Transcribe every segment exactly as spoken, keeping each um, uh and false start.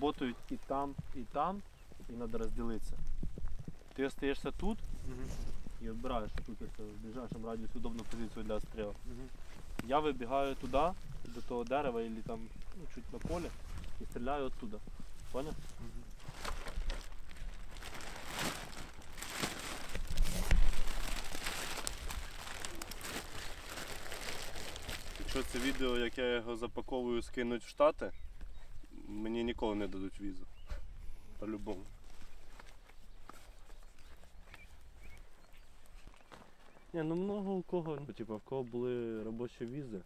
работають і там, і там, і треба розділитися. Ти залишаєшся тут і відбираєш кукерця в ближайшому радіусі удобну позицію для стрілу. Я вибігаю туди, до того дерева, або там ну, чуть на полі, і стріляю оттуда. Понял? Якщо це відео, як я його запаковую, скинуть в Штати, мені ніколи не дадуть візу. По-любому. Ні, ну много у кого, ну, типу, в кого були робочі візи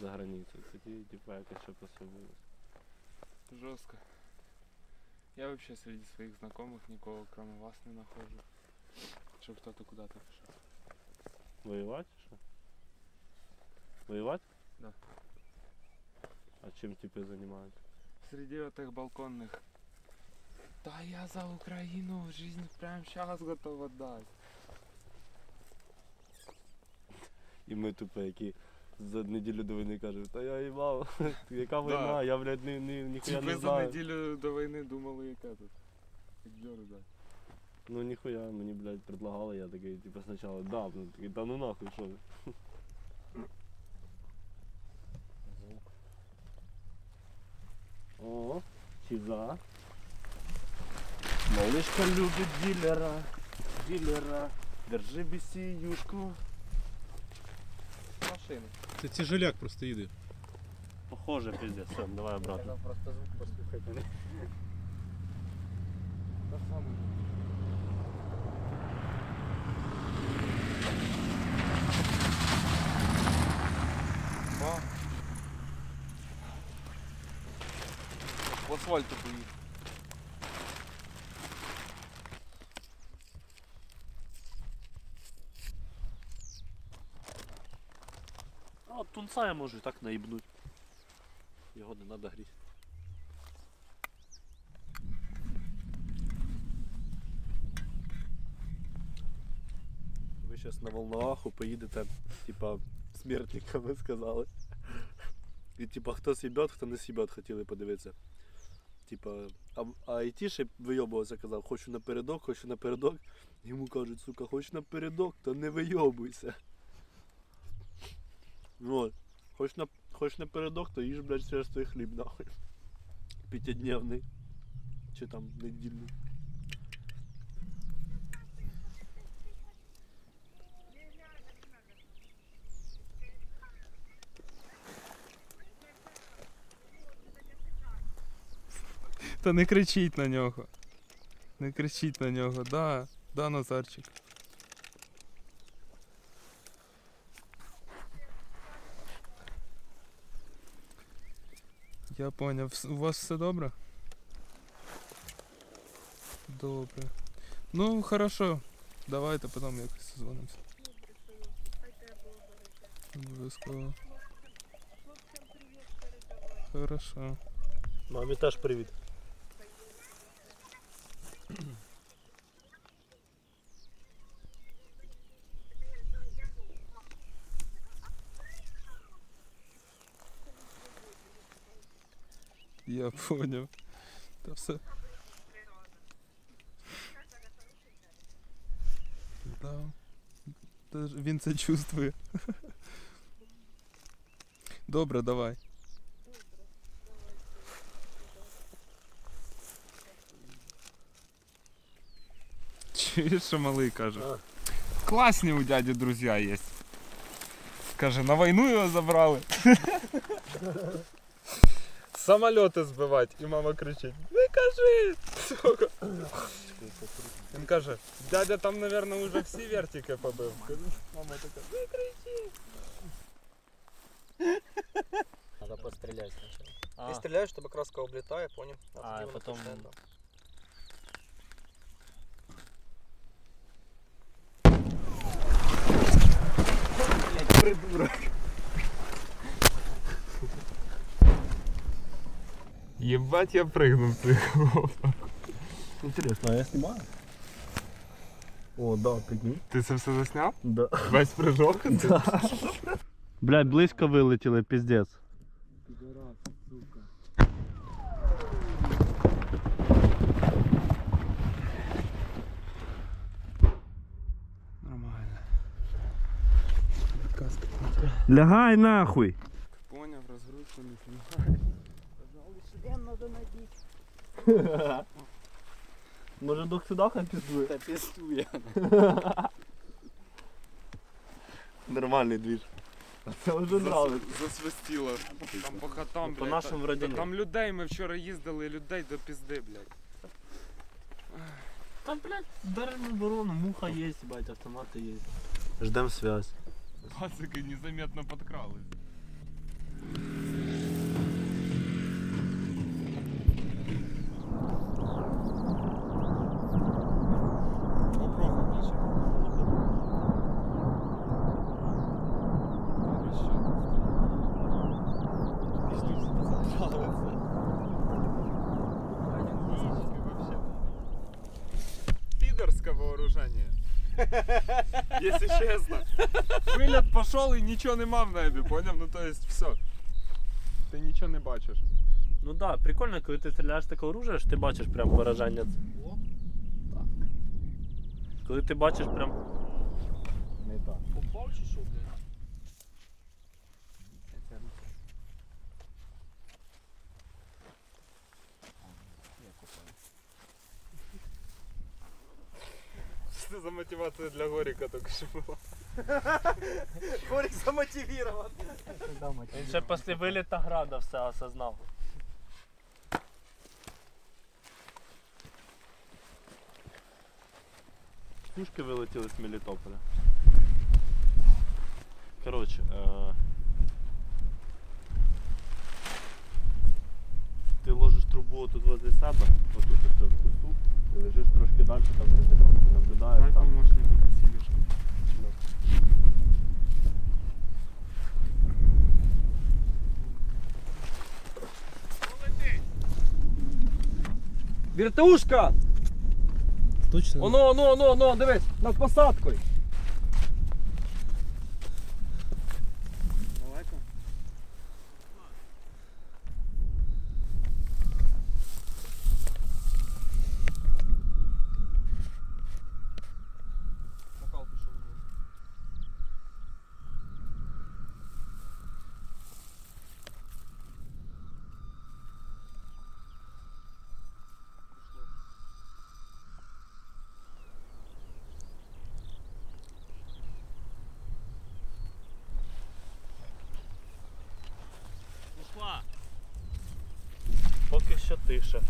за границею, тоді типу, якось ще пособилось. Жестко. Я вообще среди своих знакомых никого, кроме вас, не нахожу. Чтоб кто-то куда-то пошел. Воевать? Что? Воевать? Да. А чем теперь занимают? Среди вот этих балконных. Да я за Украину жизнь прямо сейчас готов отдать. И мы тупые. За неділю до війни кажуть, та я їбав, яка війна, да. Я, блядь, ні, ні, ніхуя не знаю. Типи за неділю до війни думали, яка тут, як дьорда. Ну ніхуя, мені, блядь, предлагали, я такий, типу, спочатку, да, ну, такий, да ну нахуй, що ви. О, чиза. Малышка любить дилера, дилера, держи бісіюшку. Машини. Це тяжеляк просто їде. Похоже, пиздец. Все, давай обратно. Просто звук послухайте. Та саме. Ба. По асфальту поїхав. А тунца я можу так наїбнуть. Його не треба гріти. Ви зараз на Волноваху поїдете, типа, смертниками сказали. І типа, хто сіб'є, хто не сіб'є, хотіли подивитися. Типа, а, а айтіший вийобувався, казав, хочу напередок, хочу напередок. Йому кажуть, сука, хоч напередок, то не вийобуйся. Вот. Хочешь на, хочешь на передок, то ешь, блядь, через твой хлеб, нахуй. Пятидневный. Че там, недельный. Та не кричить на него. Не кричить на него, да. Да, Назарчик. Я понял. У вас все добре? Добре. Ну, хорошо. Давайте потім якось созвонимося. Обов'язково. Хорошо. Мамі теж привіт. Я понял. Та все. Да. Він це чувствує. Добре, давай. Чуєш, що малий каже? Класні у дяді друзі є. Каже, на війну його забрали. Самолеты сбивать, и мама кричит, не кажи, сука. Он каже, дядя там, наверное, уже все вертики побив. Мама такая, не кричи. Надо пострелять сначала. А. Ты стреляешь, чтобы краска облетает, понял? А, а потом... Блядь, придурок. Ебать, я прыгнул с его. Интересно, а я снимаю? О, да, прикинь. Ты это все заснял? Да. Весь прыжок? Да. Блядь, близко вылетело, пиздец. Пидорас, сука. Лягай нахуй. Ты понял, разгрузку не снимай. Пожалуй, член надо набить. Может, док сюда хапизует? Хапизует. Нормальный движ. Это уже нравится. Засвистило. Там по хатам, блядь. По нашим вроде нет. Там людей, мы вчора їздили, людей до пизды, блядь. Там, блядь, дальнюю оборону, муха есть, блядь, автоматы есть. Ждем связь. Пацаны незаметно подкралась. Если честно, вылет пошел и ничего нема в небе, понял? Ну то есть все, ты ничего не бачишь. Ну да, прикольно, когда ты стреляешь такое оружие, ты бачишь прям поражение. Так. Когда ты бачишь прям... Не так. Попал чи що, блядь? За мотивация для Горика только что была. Горик замотивирован. Он еще после вылета града все осознал. Пушки вылетели с Мелитополя. Короче, э... ты ложишь трубу тут возле себя, вот тут все в кусту, и лежишь трошки дальше, там ты наблюдаешь. Там помощник веселишка. Вертушка! Точно? Оно, оно, оно, оно, дивись, над посадкою. Поки що тиша.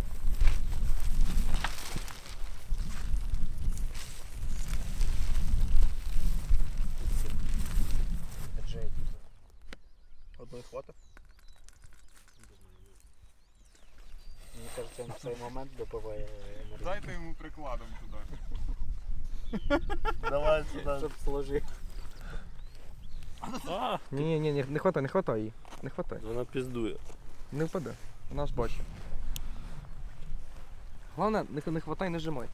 Одной хватит? Мне кажется, он в цей момент добиває енергію. Дайте ему прикладом туда. Давай сюда. Чтоб сложи. Не, не, не, не хватай, не хватай її. Не хватай. Вона піздує. Не впаде. Вона ж бачить. Головне, не хватай, не жимай.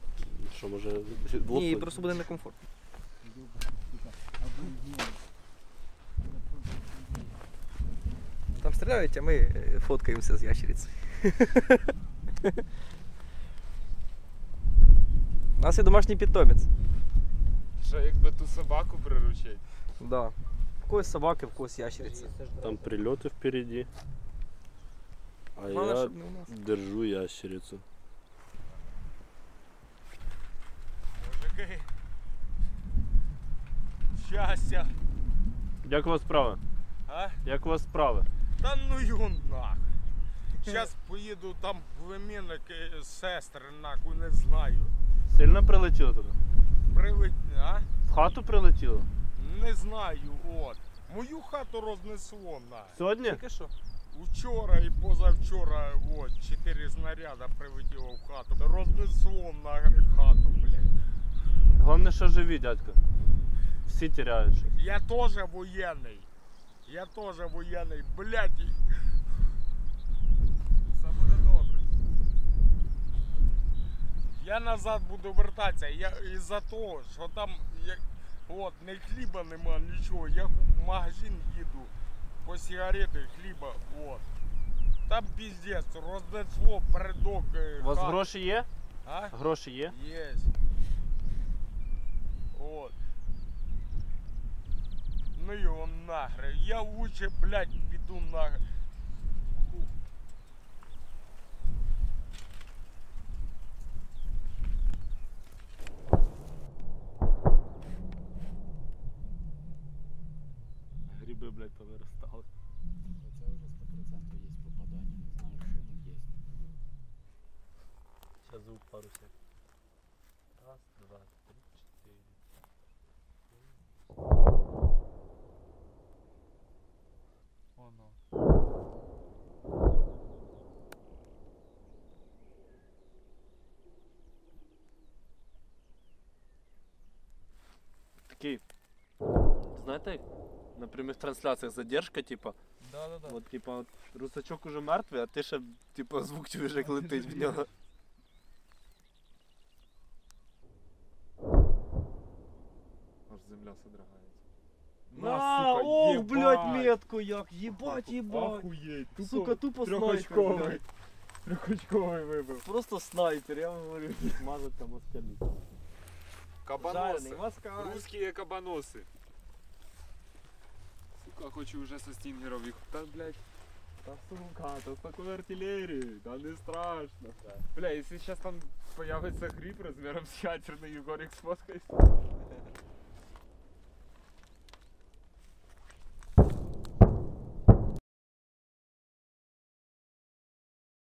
Що, може блокнути? Ні, просто буде некомфортно. Там стріляють, а ми фоткаємося з ящерицею. У нас є домашній питомець. Що, якби ту собаку приручити? Так. Да. В когось собаки, в когось ящериці. Там прильоти впереді. А я держу ящерицу. Мужики, щастя. Як у вас справа? А? Як у вас справа? Та ну його нахуй. Зараз поїду, там племінники, сестри нахуй, не знаю. Сильно прилетіло туди? Прилетіло, а? В хату прилетіло? Не знаю, от. Мою хату рознесло нахуй. Сьогодні? Тільки що? Вчора і позавчора, от, чотири снаряда прилетіло в хату. Рознесло на хату, блядь. Головне, що живі, дядько. Всі теряють. Я теж воєнний. Я теж воєнний, блядь. Все буде добре. Я назад буду вертатися. Я із-за того, що там, як, от, не хліба нема, нічого. Я в магазин їду. По сигареты, хлеба, вот. Там пиздец, разнесло передок. У вас гроши есть? А? Гроши есть? Есть. Вот. ну его нахрен. Я лучше, блядь, пойду нахрен. Грибы, блядь, повырастали. Хотя уже сто процентов есть попадание. Не знаю, что есть. Сейчас звук пару секунд. Раз, два, три, четыре. Оно. Такие, знаете, на прямых трансляциях задержка, типа. Да, да, да. Вот, типа, русачок уже мертвый, а ты ще, типа, звук чуєш, як летить в нього. Аж земля содрогається. На, сука, ох, єбать! Блядь, метку як, єбать, єбать. Охуєть, тупо, сука, тупо снайпер. Трехочковий вибив. Просто снайпер, я вам говорю. Мазать там москаліт. Кабаноси, русські кабаноси. Сука, хочу вже со стінгерів їх. Та, блядь, та сука, та з такою артилерією, та не страшно. Бля, якщо зараз там появиться гриб розміром з ядерний, Егорик сфоткається.